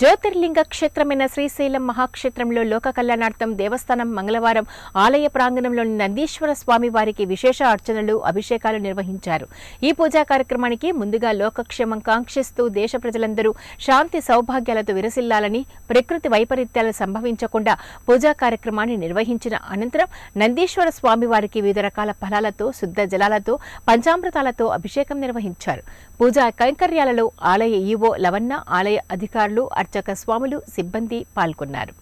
ज्योतिर्लिंग क्षेत्रमैन श्रीशैलम महाक्षेत्रंलो लोक कल्याणार्थं देवस्थानं मंगलवारं आलय प्रांगणंलोनि నందీశ్వరస్వామి वारिकी विशेष अर्चनलु अभिषेकालु निर्वहिंचारु। ई पूजा कार्यक्रमानिकी मुंदुगा लोकक्षेमं कांक्षिस्तू देश प्रजलंदरू शांति सौभाग्यालतो विरसिल्लालनि प्रकृति वैपरीत्यालु संभविंचकुंडा पूजा कार्यक्रमानि निर्वहिंचिन अनंतरं నందీశ్వరస్వామి वारिकी विविध रकाल फलालतो शुद्ध जलालतो पंचामृतालतो अभिषेकं निर्वहिंचारु। पूजा कैंकर्याललो आलय ईवो లవన్న ఆలయ అధికారులు అర్చక స్వాములు సిబ్బంది పాల్గొన్నారు।